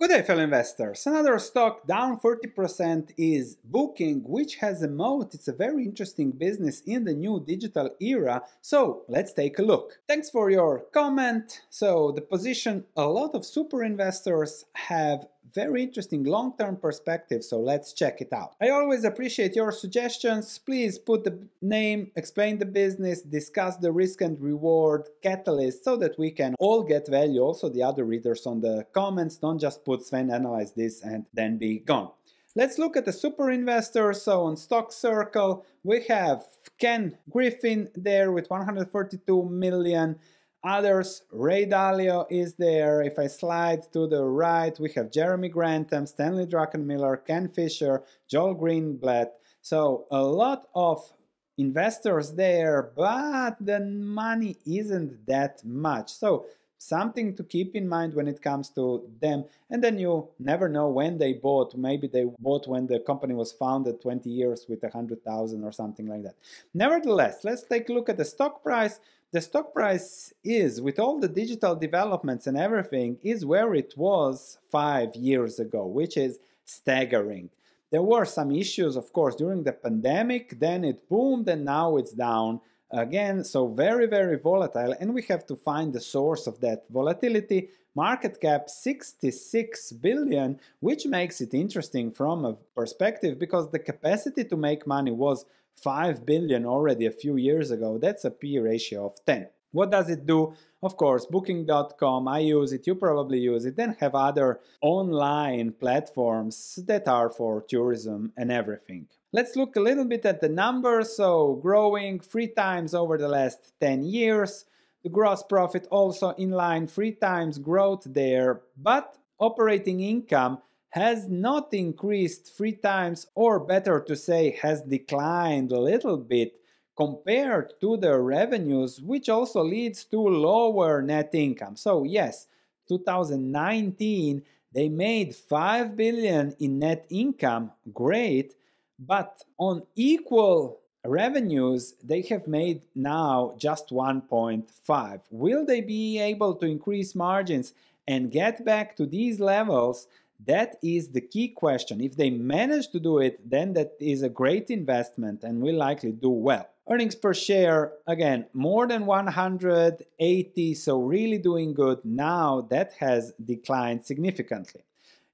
Good day, fellow investors. Another stock down 30% is Booking, which has a moat. It's a very interesting business in the new digital era, so let's take a look. Thanks for your comment. So the position, a lot of super investors have very interesting long-term perspective, so let's check it out. I always appreciate your suggestions. Please put the name, explain the business, discuss the risk and reward catalyst so that we can all get value. Also the other readers on the comments, don't just put Sven analyze this and then be gone. Let's look at the super investors. So on Stock Circle, we have Ken Griffin there with 142 million. Others, Ray Dalio is there. If I slide to the right, we have Jeremy Grantham, Stanley Druckenmiller, Ken Fisher, Joel Greenblatt. So a lot of investors there, but the money isn't that much. So something to keep in mind when it comes to them. And then you never know when they bought. Maybe they bought when the company was founded 20 years with 100,000 or something like that. Nevertheless, let's take a look at the stock price. The stock price is, with all the digital developments and everything, is where it was 5 years ago, which is staggering. There were some issues, of course, during the pandemic, then it boomed and now it's down again. So very, very volatile, and we have to find the source of that volatility. Market cap 66 billion, which makes it interesting from a perspective because the capacity to make money was 5 billion already a few years ago. That's a P/E ratio of 10. What does it do? Of course, booking.com, I use it, you probably use it, then have other online platforms that are for tourism and everything. Let's look a little bit at the numbers. So growing 3 times over the last 10 years. The gross profit also in line, 3 times growth there, but operating income has not increased 3 times, or better to say, has declined a little bit compared to the revenues, which also leads to lower net income. So yes, 2019, they made 5 billion in net income, great, but on equal revenues, they have made now just 1.5. Will they be able to increase margins and get back to these levels? That is the key question. If they manage to do it, then that is a great investment and will likely do well. Earnings per share, again, more than 180, so really doing good. Now that has declined significantly.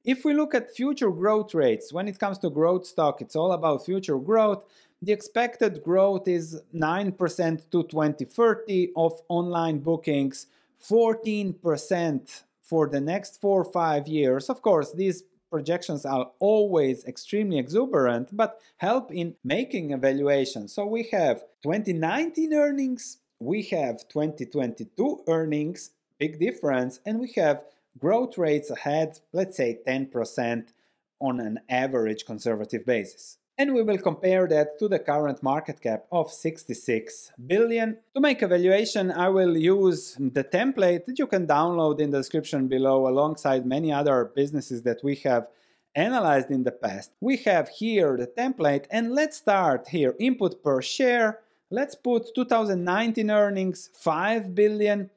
If we look at future growth rates, when it comes to growth stock, it's all about future growth. The expected growth is 9% to 2030 of online bookings, 14% for the next 4 or 5 years. Of course, these projections are always extremely exuberant, but help in making a valuation. So we have 2019 earnings, we have 2022 earnings, big difference, and we have growth rates ahead, let's say 10% on an average conservative basis. And we will compare that to the current market cap of 66 billion. To make a valuation, I will use the template that you can download in the description below alongside many other businesses that we have analyzed in the past. We have here the template, and let's start here. Input per share. Let's put 2019 earnings, 5 billion.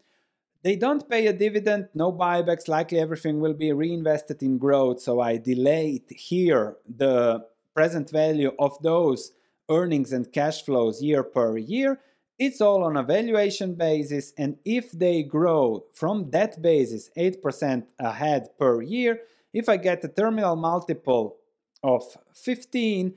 They don't pay a dividend, no buybacks, likely everything will be reinvested in growth, so I delayed here the present value of those earnings and cash flows year per year. It's all on a valuation basis, and if they grow from that basis 8% ahead per year, if I get a terminal multiple of 15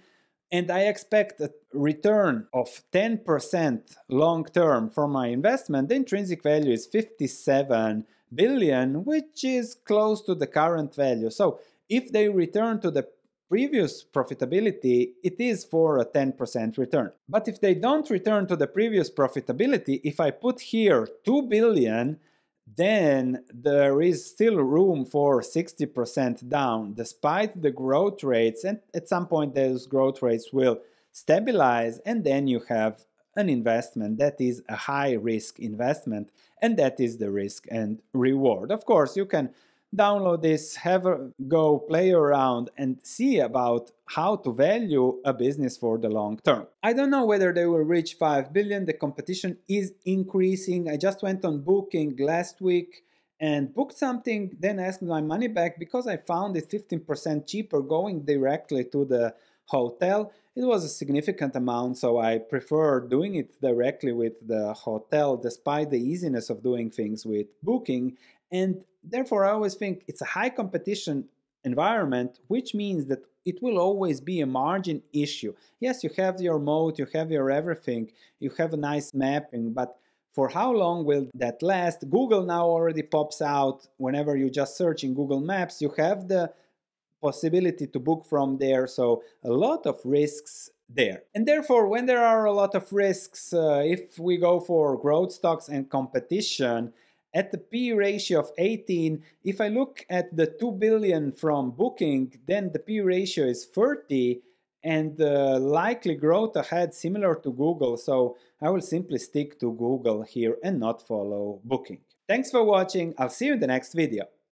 and I expect a return of 10% long term from my investment, the intrinsic value is 57 billion, which is close to the current value. So if they return to the previous profitability, it is for a 10% return. But if they don't return to the previous profitability, if I put here 2 billion, then there is still room for 60% down, despite the growth rates, and at some point those growth rates will stabilize, and then you have an investment that is a high-risk investment, and that is the risk and reward. Of course, you can download this, have a go, play around, and see about how to value a business for the long term. I don't know whether they will reach 5 billion. The competition is increasing. I just went on Booking last week and booked something, then asked my money back because I found it 15% cheaper going directly to the hotel. It was a significant amount, so I prefer doing it directly with the hotel despite the easiness of doing things with Booking. And therefore, I always think it's a high competition environment, which means that it will always be a margin issue. Yes, you have your moat, you have your everything, you have a nice mapping, but for how long will that last? Google now already pops out whenever you just search in Google Maps. You have the possibility to book from there, so a lot of risks there. And therefore, when there are a lot of risks, if we go for growth stocks and competition, at the P/E ratio of 18, if I look at the 2 billion from Booking, then the P/E ratio is 30 and likely growth ahead similar to Google. So I will simply stick to Google here and not follow Booking. Thanks for watching. I'll see you in the next video.